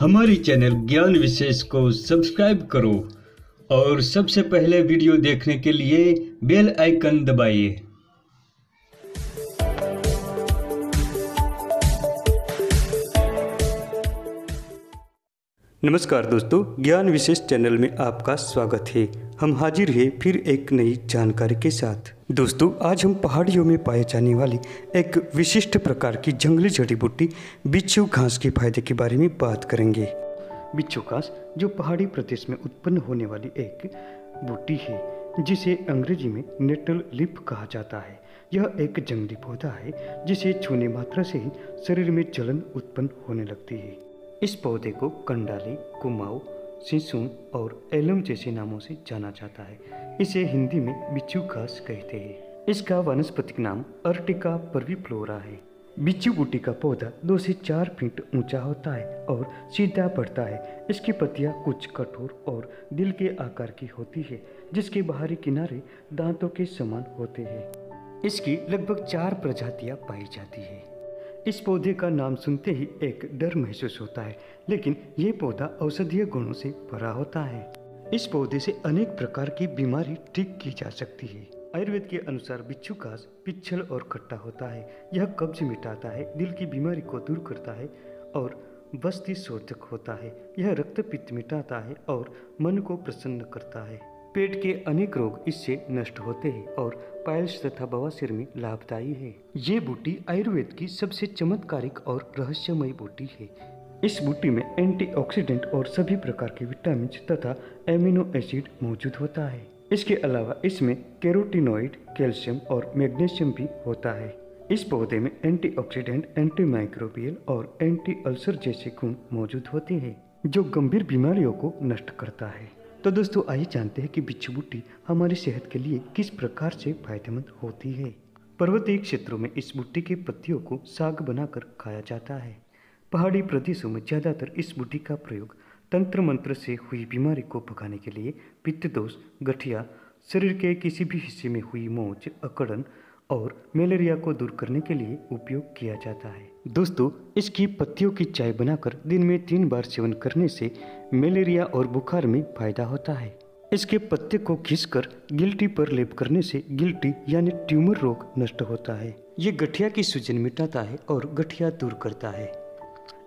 हमारे चैनल ज्ञान विशेष को सब्सक्राइब करो और सबसे पहले वीडियो देखने के लिए बेल आइकन दबाइए। नमस्कार दोस्तों, ज्ञान विशेष चैनल में आपका स्वागत है। हम हाजिर हैं फिर एक नई जानकारी के साथ। दोस्तों, आज हम पहाड़ियों में पाए जाने वाली एक विशिष्ट प्रकार की जंगली जड़ी बूटी बिच्छू घास के फायदे के बारे में बात करेंगे। बिच्छू घास जो पहाड़ी प्रदेश में उत्पन्न होने वाली एक बूटी है जिसे अंग्रेजी में नेटल लीफ कहा जाता है। यह एक जंगली पौधा है जिसे छूने मात्रा से ही शरीर में जलन उत्पन्न होने लगती है। इस पौधे को कंडाली, कुमाऊ, सिसुम और एलम जैसे नामों से जाना जाता है। इसे हिंदी में बिच्छू घास कहते हैं। इसका वानस्पतिक नाम अर्टिका परवीफ्लोरा है। बिच्छू बूटी का पौधा 2 से 4 फीट ऊंचा होता है और सीधा बढ़ता है। इसकी पत्तियां कुछ कठोर और दिल के आकार की होती है जिसके बाहरी किनारे दांतों के समान होते हैं। इसकी लगभग 4 प्रजातियां पाई जाती है। इस पौधे का नाम सुनते ही एक डर महसूस होता है, लेकिन ये पौधा औषधीय गुणों से भरा होता है। इस पौधे से अनेक प्रकार की बीमारी ठीक की जा सकती है। आयुर्वेद के अनुसार बिच्छू घास पिछल और खट्टा होता है। यह कब्ज मिटाता है, दिल की बीमारी को दूर करता है और बस्ती शोधक होता है। यह रक्त पित्त मिटाता है और मन को प्रसन्न करता है। पेट के अनेक रोग इससे नष्ट होते हैं और पायल्स तथा बवासीर में लाभदायी है। ये बूटी आयुर्वेद की सबसे चमत्कारिक और रहस्यमय बूटी है। इस बूटी में एंटीऑक्सीडेंट और सभी प्रकार के विटामिन तथा एमिनो एसिड मौजूद होता है। इसके अलावा इसमें कैरोटिनॉइड, कैल्शियम और मैग्नीशियम भी होता है। इस पौधे में एंटीऑक्सीडेंट, एंटी माइक्रोबियल और एंटी अल्सर जैसे गुण मौजूद होते हैं जो गंभीर बीमारियों को नष्ट करता है। तो दोस्तों, आइए जानते हैं कि बिच्छू बूटी हमारी सेहत के लिए किस प्रकार से फायदेमंद होती है। पर्वतीय क्षेत्रों में इस बूटी के पत्तियों को साग बनाकर खाया जाता है। पहाड़ी प्रदेशों में ज़्यादातर इस बूटी का प्रयोग तंत्र मंत्र से हुई बीमारी को भगाने के लिए, पित्त दोष, गठिया, शरीर के किसी भी हिस्से में हुई मोच, अकड़न और मलेरिया को दूर करने के लिए उपयोग किया जाता है। दोस्तों, इसकी पत्तियों की चाय बनाकर दिन में 3 बार सेवन करने से मलेरिया और बुखार में फायदा होता है। इसके पत्ते को घिसकर गिल्टी पर लेप करने से गिल्टी यानी ट्यूमर रोग नष्ट होता है। ये गठिया की सूजन मिटाता है और गठिया दूर करता है।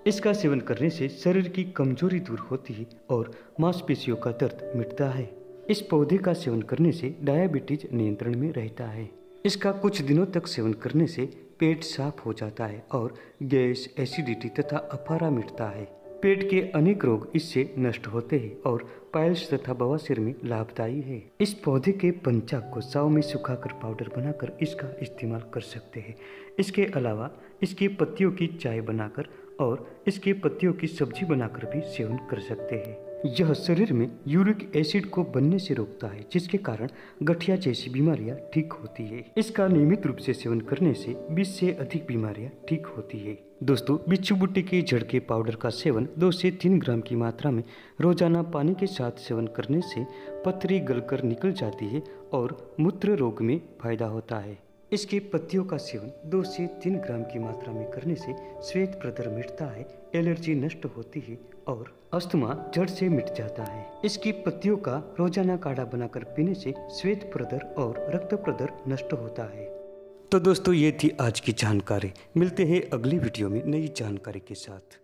इसका सेवन करने से शरीर की कमजोरी दूर होती है और मांसपेशियों का दर्द मिटता है। इस पौधे का सेवन करने से डायबिटीज नियंत्रण में रहता है। इसका कुछ दिनों तक सेवन करने से पेट साफ हो जाता है और गैस, एसिडिटी तथा अफारा मिटता है। पेट के अनेक रोग इससे नष्ट होते हैं और पायल्स तथा बवासीर में लाभदायी है। इस पौधे के पंचाक को साव में सुखाकर पाउडर बनाकर इसका इस्तेमाल कर सकते हैं। इसके अलावा इसकी पत्तियों की चाय बनाकर और इसके पत्तियों की सब्जी बनाकर भी सेवन कर सकते हैं। यह शरीर में यूरिक एसिड को बनने से रोकता है जिसके कारण गठिया जैसी बीमारियां ठीक होती है। इसका नियमित रूप से सेवन करने से 20 से अधिक बीमारियां ठीक होती है। दोस्तों, बिच्छू बूटी की जड़ के पाउडर का सेवन 2 से 3 ग्राम की मात्रा में रोजाना पानी के साथ सेवन करने से पथरी गलकर निकल जाती है और मूत्र रोग में फायदा होता है। इसके पत्तियों का सेवन 2 से 3 ग्राम की मात्रा में करने से श्वेत प्रदर मिटता है, एलर्जी नष्ट होती है और अस्थमा जड़ से मिट जाता है। इसकी पत्तियों का रोजाना काढ़ा बनाकर पीने से श्वेत प्रदर और रक्त प्रदर नष्ट होता है। तो दोस्तों, ये थी आज की जानकारी। मिलते हैं अगली वीडियो में नई जानकारी के साथ।